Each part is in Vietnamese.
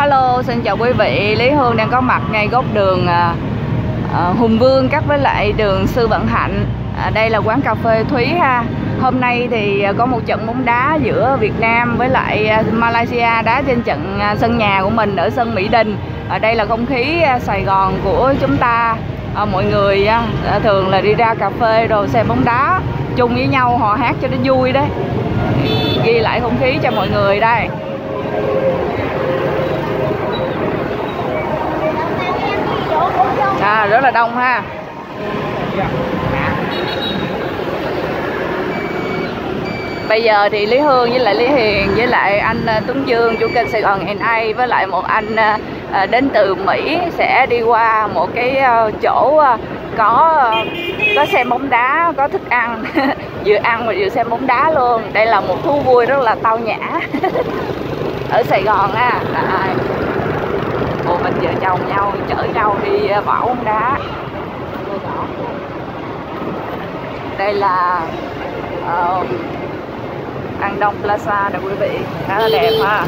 Hello, xin chào quý vị. Lý Hương đang có mặt ngay góc đường Hùng Vương cắt với lại đường Sư Vạn Hạnh. Đây là quán cà phê Thúy ha. Hôm nay thì có một trận bóng đá giữa Việt Nam với lại Malaysia, đá trên trận sân nhà của mình ở sân Mỹ Đình. Ở đây là không khí Sài Gòn của chúng ta. Mọi người thường là đi ra cà phê rồi xem bóng đá chung với nhau, hò hát cho nó vui đấy. Ghi lại không khí cho mọi người đây. À, rất là đông ha. Bây giờ thì Lý Hương với lại Lý Hiền với lại anh Tuấn Dương, chủ kênh Sài Gòn NA, với lại một anh đến từ Mỹ sẽ đi qua một cái chỗ có xem bóng đá, có thức ăn. Vừa ăn mà vừa xem bóng đá luôn. Đây là một thú vui rất là tao nhã ở Sài Gòn ha. Mình vợ chồng nhau chở nhau đi bỏ bóng đá. Đây là ăn Đông Plaza nè quý vị, khá là đẹp ha.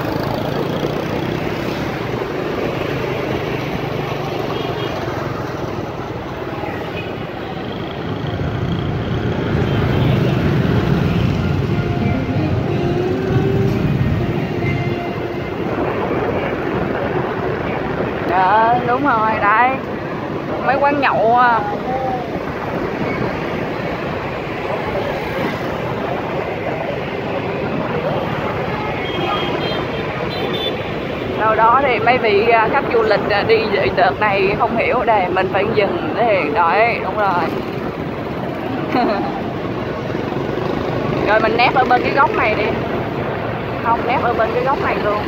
Đúng rồi, đấy, mấy quán nhậu. Sau đó thì mấy vị khách du lịch đi đợt này không hiểu đây, mình phải dừng để đợi, đúng rồi. Rồi mình nép ở bên cái góc này đi. Không, nép ở bên cái góc này luôn.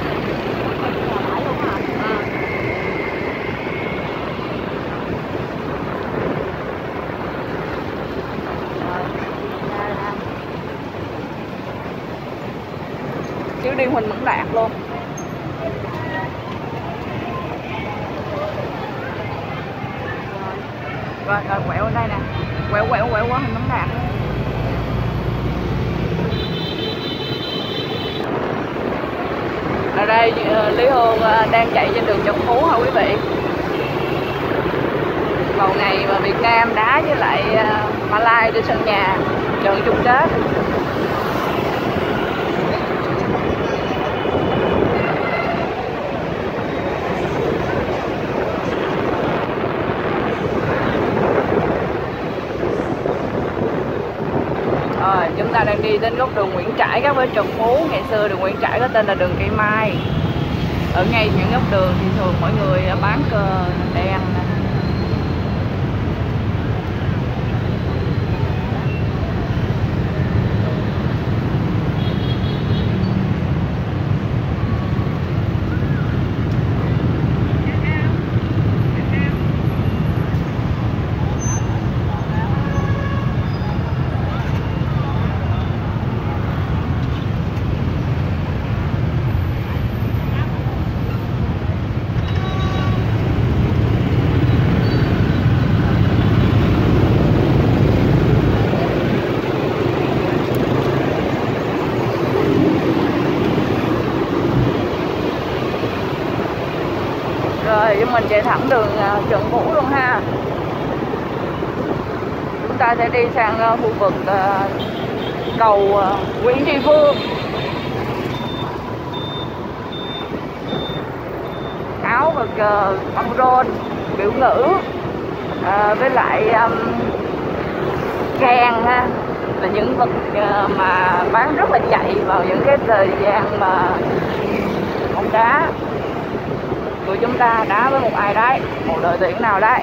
Đi Huỳnh Mẫn Đạt luôn. Rồi, rồi quẹo ở đây nè. Quẹo quẹo quẹo quá Huỳnh Mẫn Đạt. Ở đây Lý Hương đang chạy trên đường Trọng Phú hả quý vị. Vào ngày mà Việt Nam đá với lại Malaysia trên sân nhà trận chung kết. Chúng ta đang đi đến góc đường Nguyễn Trãi các với Trần Phú. Ngày xưa đường Nguyễn Trãi có tên là đường Cây Mai. Ở ngay những góc đường thì thường mọi người bán cờ đen. Mình chạy thẳng đường Trần Vũ luôn ha. Chúng ta sẽ đi sang khu vực cầu Nguyễn Tri Phương. Áo và cờ băng rôn, biểu ngữ với lại kèn ha, là những vật mà bán rất là chạy vào những cái thời gian mà bóng đá của chúng ta đá với một ai đấy, một đội tuyển nào đấy.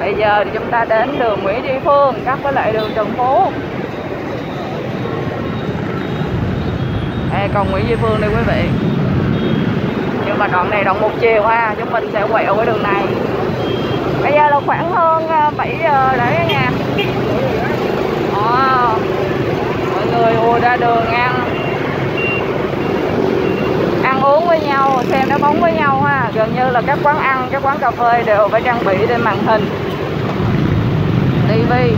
Bây giờ thì chúng ta đến đường Nguyễn Duy Phương cắt với lại đường Trần Phú. Đây, còn Nguyễn Duy Phương đây quý vị. Nhưng mà đoạn này đoạn một chiều ha, chúng mình sẽ quẹo cái đường này. Bây giờ là khoảng hơn 7 giờ đấy nha. Mọi người ùa ra đường ăn uống với nhau, xem đá bóng với nhau ha. Gần như là các quán ăn, các quán cà phê đều phải trang bị trên màn hình tivi.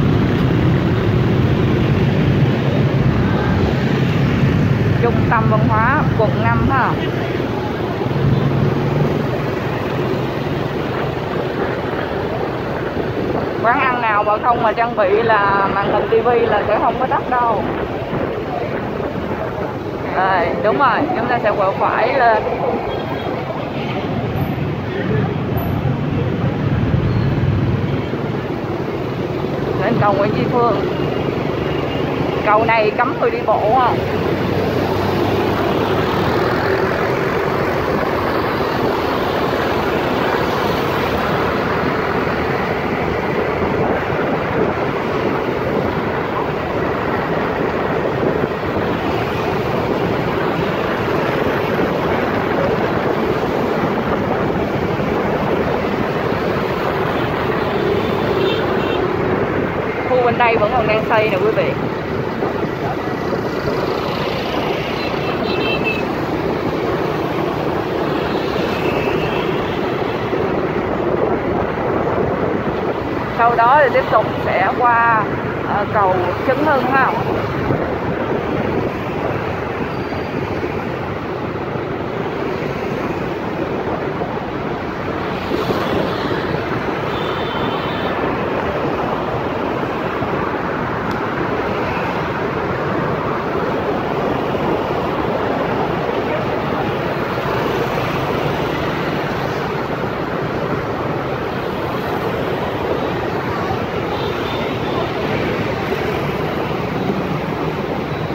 trung tâm văn hóa quận 5 ha. Quán ăn nào mà không mà trang bị là màn hình tivi là sẽ không có đắt đâu. Đây, đúng rồi, chúng ta sẽ quẹo phải lên. Lên cầu Nguyễn Tri Phương. Cầu này cấm người đi bộ không? Bên đây vẫn còn đang xây nè quý vị. Sau đó thì tiếp tục sẽ qua cầu Trấn Hưng ha.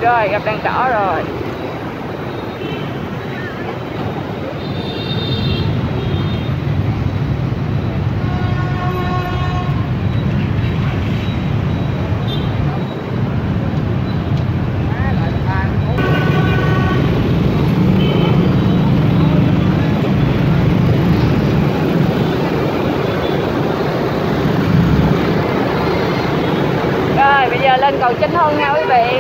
Rồi, gặp đèn đỏ rồi. Rồi, bây giờ lên cầu Trấn Hưng nha quý vị.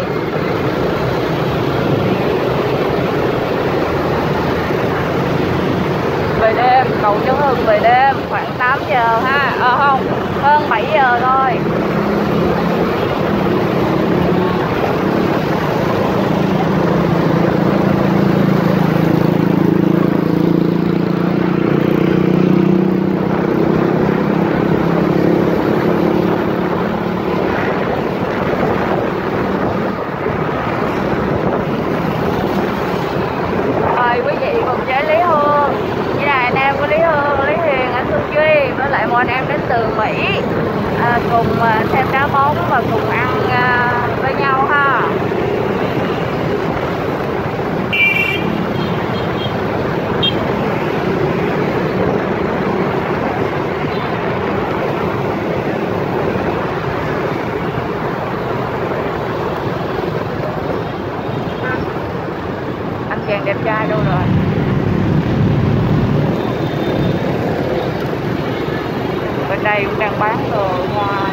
Về đêm, cầu Trấn Hưng về đêm khoảng 8 giờ ha, không, hơn 7 giờ thôi. Đẹp trai đâu rồi. Bên đây cũng đang bán đồ hoa.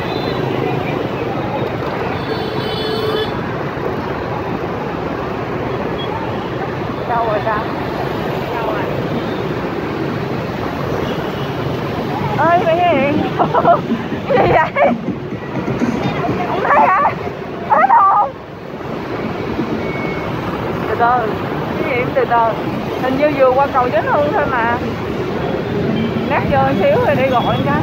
Đâu rồi ta? Đâu rồi? Ơi Mỹ Hiền. Cái gì vậy? Không thấy hả? Hết hồn. Từ từ. Từ từ, hình như vừa qua cầu Trấn Hưng thôi mà. Lát vô xíu rồi đi gọi cái.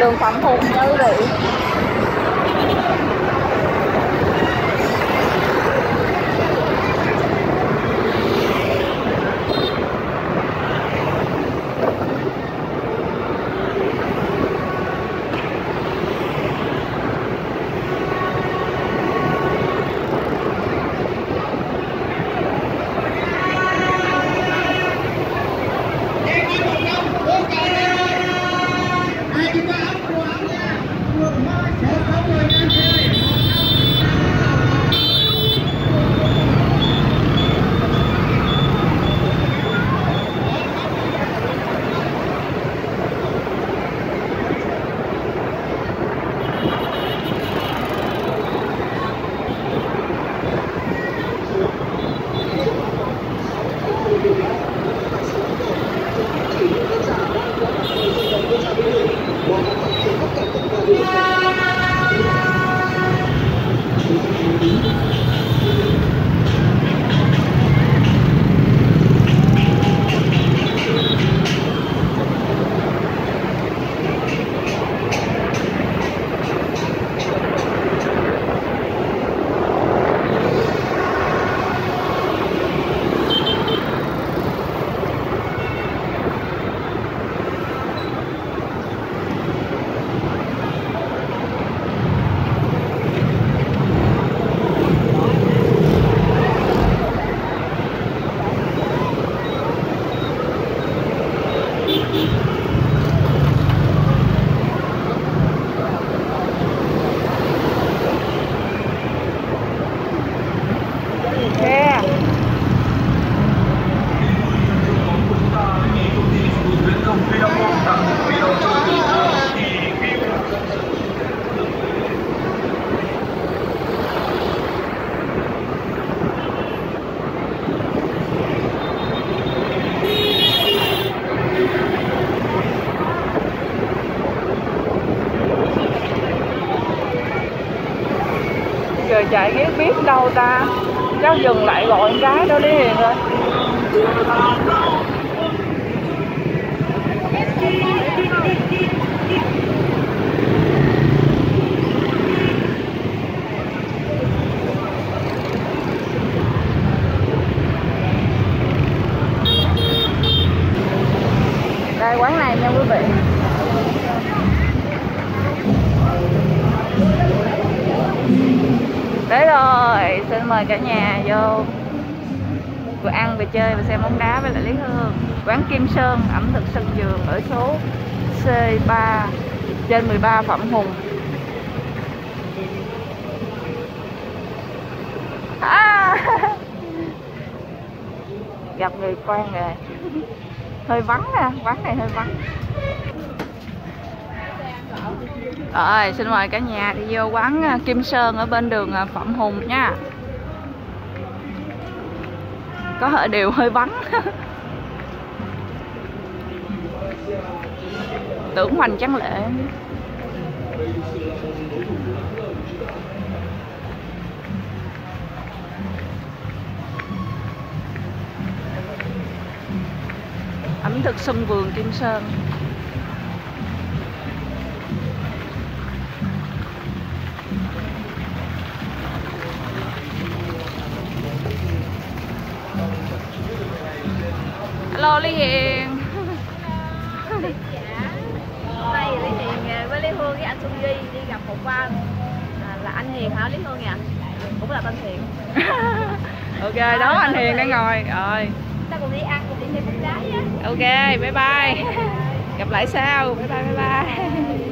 Đường Phạm Hùng nha quý vị. Come on. chạy ghé biết đâu ta. Cháu dừng lại gọi cái đó đi Hiền ơi. Đây quán này nha quý vị. Đấy rồi, xin mời cả nhà vô vừa ăn vừa chơi vừa xem bóng đá với lại Lý Hương. Quán Kim Sơn ẩm thực sân vườn ở số C3 trên 13 Phạm Hùng. À, gặp người quen rồi. Hơi vắng nè, quán này hơi vắng. Rồi, xin mời cả nhà đi vô quán Kim Sơn ở bên đường Phạm Hùng nha. Có hơi đều hơi vắng. Tưởng hoành tráng lệ. Ẩm thực sân vườn Kim Sơn. Hello Lý Hiền. Hello. Dạ. Hôm nay Lý Hiền với Lý Hương với anh Xuân Duy đi gặp một anh là anh Hiền hả Lý Hương nhỉ? Cũng là tên Hiền. Ok, đó, đó anh Hiền đang ngồi rồi. Ta cùng đi ăn cùng đi chơi bóng đá nhé. Ok, bye bye. Gặp lại sau. Bye bye bye bye.